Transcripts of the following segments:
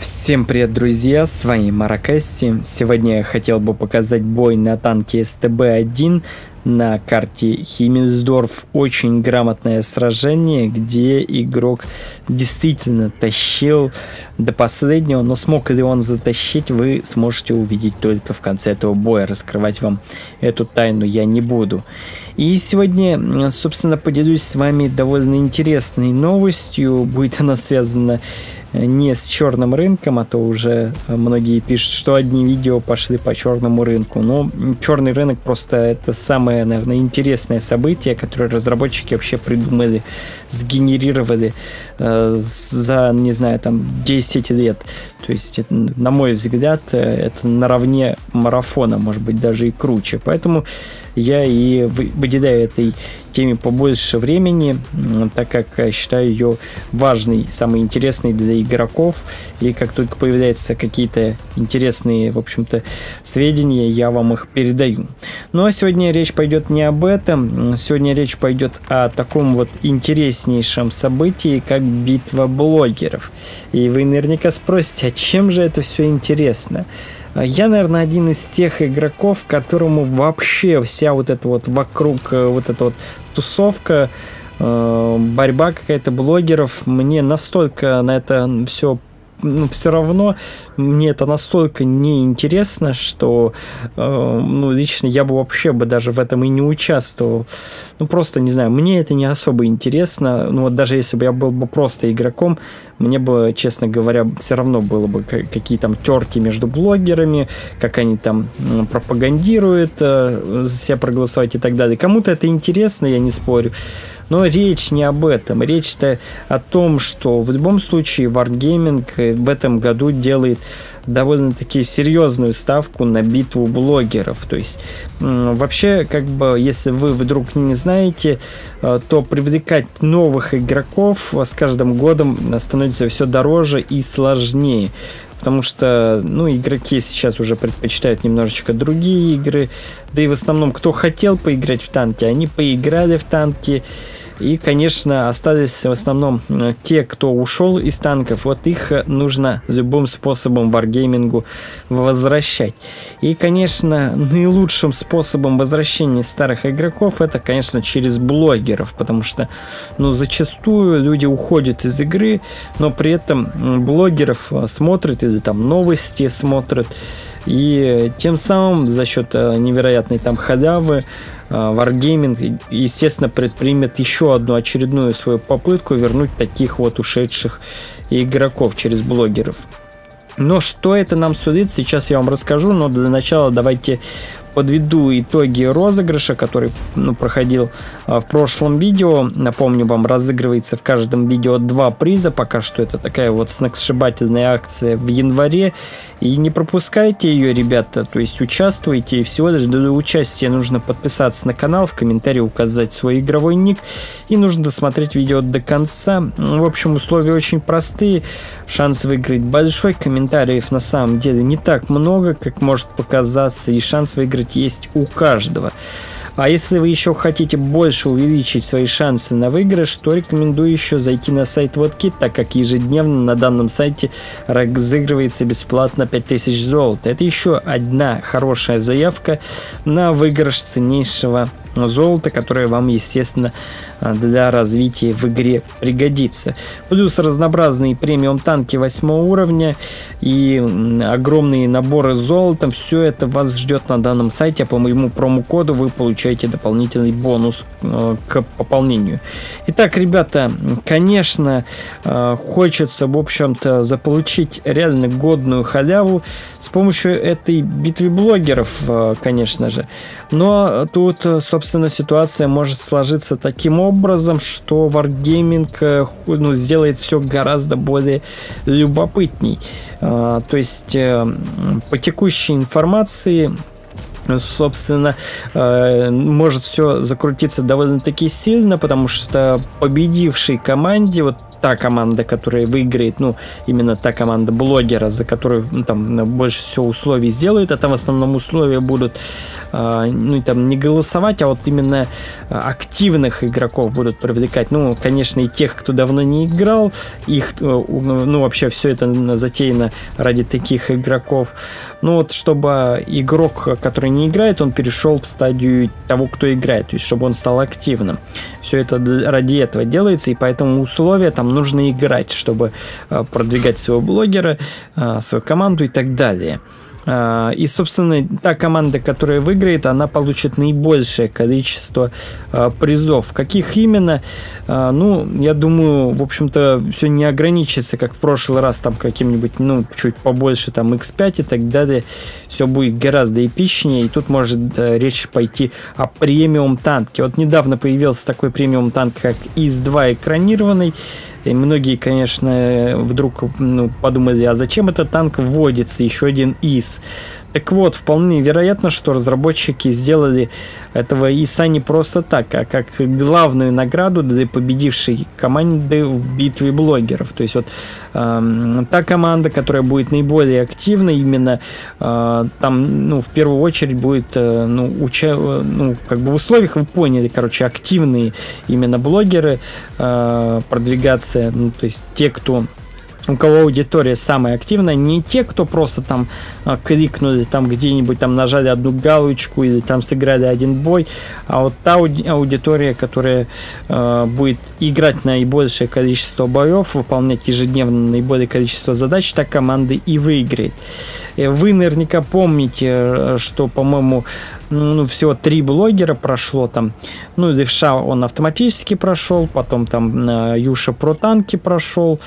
Всем привет, друзья, с вами Маракаси. Сегодня я хотел бы показать бой на танке СТБ-1 на карте Химинсдорф. Очень грамотное сражение, где игрок действительно тащил до последнего, но смог ли он затащить, вы сможете увидеть только в конце этого боя. Раскрывать вам эту тайну я не буду. И сегодня, собственно, поделюсь с вами довольно интересной новостью. Будет она связана не с черным рынком, а то уже многие пишут, что одни видео пошли по черному рынку. Но черный рынок просто это самое, наверное, интересное событие, которое разработчики вообще придумали, сгенерировали за, не знаю, там 10 лет. То есть, это, на мой взгляд, это наравне марафона, может быть, даже и круче. Поэтому я и выделяю этой теме побольше времени, так как считаю ее важной, самой интересной для игроков. И как только появляются какие-то интересные, в общем-то, сведения, я вам их передаю. Ну а сегодня речь пойдет не об этом. Сегодня речь пойдет о таком вот интереснейшем событии, как битва блогеров. И вы наверняка спросите, а чем же это все интересно? Я, наверное, один из тех игроков, которому вообще вся вот эта вот вокруг, вот эта вот тусовка, борьба какая-то блогеров, мне настолько на это все, ну, все равно, мне это настолько неинтересно, что, ну, лично я бы вообще бы даже в этом и не участвовал. Ну, просто, не знаю, мне это не особо интересно. Ну, вот даже если бы я был бы просто игроком, мне бы, честно говоря, все равно было бы, какие там терки между блогерами, как они там пропагандируют, за себя проголосовать и так далее. Кому-то это интересно, я не спорю. Но речь не об этом. Речь-то о том, что в любом случае WarGaming в этом году делает довольно-таки серьезную ставку на битву блогеров. То есть вообще, как бы, если вы вдруг не знаете, то привлекать новых игроков с каждым годом становится все дороже и сложнее. Потому что, ну, игроки сейчас уже предпочитают немножечко другие игры. Да и в основном, кто хотел поиграть в танки, они поиграли в танки. И, конечно, остались в основном те, кто ушел из танков. Вот их нужно любым способом WarGaming возвращать. И, конечно, наилучшим способом возвращения старых игроков это, конечно, через блогеров. Потому что, ну, зачастую люди уходят из игры, но при этом блогеров смотрят или там новости смотрят. И тем самым за счет невероятной там халявы WarGaming, естественно, предпримет еще одну очередную свою попытку вернуть таких вот ушедших игроков через блогеров. Но что это нам судит, сейчас я вам расскажу, но для начала давайте подведу итоги розыгрыша, который, ну, проходил в прошлом видео. Напомню вам, разыгрывается в каждом видео 2 приза. Пока что это такая вот сногсшибательная акция в январе. И не пропускайте ее, ребята. То есть участвуйте. И всего лишь для участия нужно подписаться на канал, в комментарии указать свой игровой ник. И нужно досмотреть видео до конца. В общем, условия очень простые. Шанс выиграть большой. Комментариев на самом деле не так много, как может показаться. И шанс выиграть есть у каждого. А если вы еще хотите больше увеличить свои шансы на выигрыш, то рекомендую еще зайти на сайт ВотКит, так как ежедневно на данном сайте разыгрывается бесплатно 5000 золота. Это еще одна хорошая заявка на выигрыш ценнейшего золото, которое вам, естественно, для развития в игре пригодится. Плюс разнообразные премиум танки 8 уровня и огромные наборы с золотом. Все это вас ждет на данном сайте. По моему промокоду вы получаете дополнительный бонус к пополнению. Итак, ребята, конечно, хочется, в общем-то, заполучить реально годную халяву с помощью этой битвы блогеров, конечно же. Но тут, собственно, ситуация может сложиться таким образом, что WarGaming, ну, сделает все гораздо более любопытней. То есть по текущей информации, собственно, может все закрутиться довольно-таки сильно, потому что победившей команде, вот та команда, которая выиграет, ну, именно та команда блогера, за которую, ну, там больше всего условий сделают, а там в основном условия будут, ну, и там не голосовать, а вот именно активных игроков будут привлекать. Ну, конечно, и тех, кто давно не играл, их, ну, вообще все это затеяно ради таких игроков. Ну, вот, чтобы игрок, который не играет, он перешел в стадию того, кто играет, то есть, чтобы он стал активным. Все это ради этого делается, и поэтому условия там нужно играть, чтобы продвигать своего блогера, свою команду и так далее. И, собственно, та команда, которая выиграет, она получит наибольшее количество призов. Каких именно? Ну, я думаю, в общем-то, все не ограничится, как в прошлый раз, там, каким-нибудь, ну, чуть побольше, там, X5 и так далее. Все будет гораздо эпичнее, и тут может речь пойти о премиум-танке. Вот недавно появился такой премиум-танк, как ИС-2 экранированный. И многие, конечно, вдруг, ну, подумали, а зачем этот танк вводится, еще один ИС. Так вот, вполне вероятно, что разработчики сделали этого ИСа не просто так, а как главную награду для победившей команды в битве блогеров. То есть вот та команда, которая будет наиболее активной, именно там, ну, в первую очередь будет, ну, как бы в условиях, вы поняли, короче, активные именно блогеры продвигаться, ну, то есть те, кто... у кого аудитория самая активная, не те, кто просто там крикнули там где-нибудь, там нажали одну галочку или там сыграли один бой, а вот та аудитория, которая будет играть наибольшее количество боев, выполнять ежедневно наибольшее количество задач, та команда и выиграет. Вы наверняка помните, что, по-моему, ну, всего 3 блогера прошло там. Ну, Левша, он автоматически прошел, потом там Юша про танки прошел,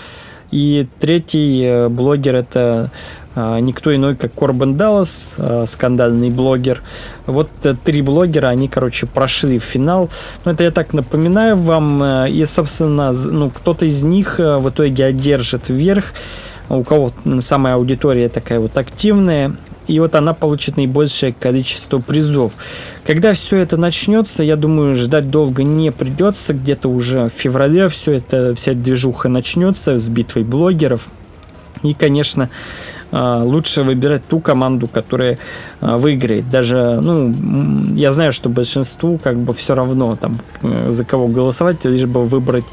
и третий блогер — это никто иной, как Корбен Даллас, скандальный блогер. Вот 3 блогера, они, короче, прошли в финал. Ну, это я так напоминаю вам. И, собственно, ну, кто-то из них в итоге одержит верх. У кого самая аудитория такая вот активная, и вот она получит наибольшее количество призов. Когда все это начнется, я думаю, ждать долго не придется. Где-то уже в феврале все это, вся движуха начнется с битвой блогеров. И, конечно, лучше выбирать ту команду, которая выиграет. Даже, ну, я знаю, что большинству как бы все равно, там, за кого голосовать, лишь бы выбрать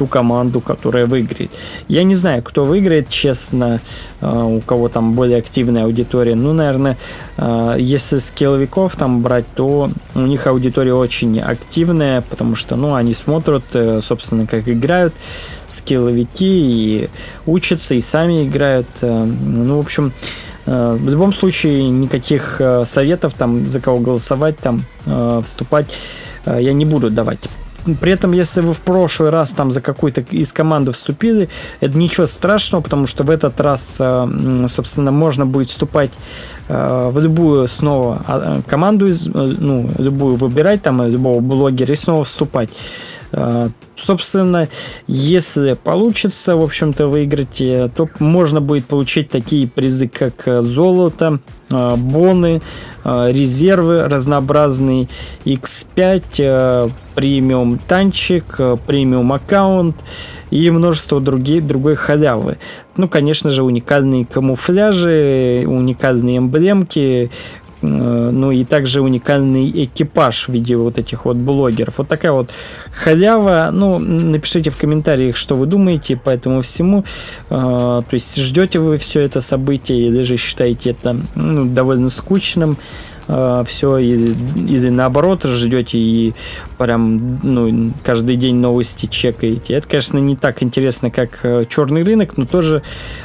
ту команду, которая выиграет. Я не знаю, кто выиграет, честно, у кого там более активная аудитория. Ну, наверное, если с скилловиков там брать, то у них аудитория очень активная, потому что, ну, они смотрят, собственно, как играют скилловики, и учатся, и сами играют. Ну, в общем, в любом случае никаких советов там, за кого голосовать, там вступать, я не буду давать. При этом, если вы в прошлый раз там за какую-то из команды вступили, это ничего страшного, потому что в этот раз, собственно, можно будет вступать в любую снова команду, ну, любую выбирать, там, любого блогера, и снова вступать. Собственно, если получится, в общем-то, выиграть, то можно будет получить такие призы, как золото, боны, резервы разнообразные, X5, премиум танчик, премиум аккаунт и множество другой халявы. Ну, конечно же, уникальные камуфляжи, уникальные эмблемки, ну и также уникальный экипаж в виде вот этих вот блогеров. Вот такая вот халява. Ну, напишите в комментариях, что вы думаете по этому всему. То есть ждете вы все это событие, или же считаете это, ну, довольно скучным все, или наоборот ждете и прям, ну, каждый день новости чекаете. Это, конечно, не так интересно, как черный рынок, но тоже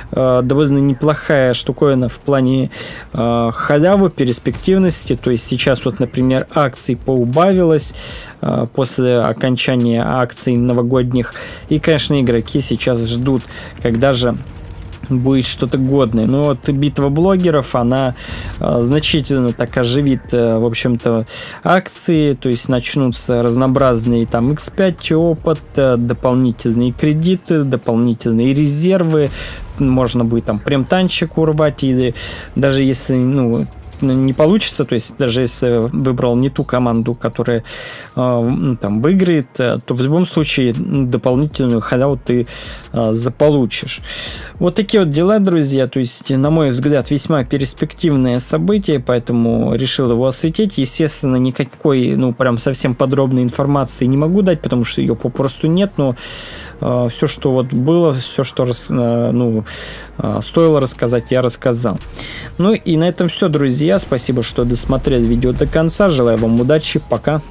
довольно неплохая штуковина в плане халявы, перспективности. То есть сейчас вот, например, акций поубавилось после окончания акций новогодних, и, конечно, игроки сейчас ждут, когда же будет что-то годное. Но вот битва блогеров, она значительно так оживит, в общем-то, акции. То есть начнутся разнообразные там X5 опыт, дополнительные кредиты, дополнительные резервы. Можно будет там прем танчик урвать, или даже если, ну, не получится, то есть даже если выбрал не ту команду, которая там выиграет, то в любом случае дополнительную халяву ты заполучишь. Вот такие вот дела, друзья, то есть, на мой взгляд, весьма перспективное событие, поэтому решил его осветить. Естественно, никакой, ну, прям совсем подробной информации не могу дать, потому что ее попросту нет, но все, что вот было, все, что стоило рассказать, я рассказал. Ну и на этом все, друзья. Спасибо, что досмотрели видео до конца. Желаю вам удачи. Пока.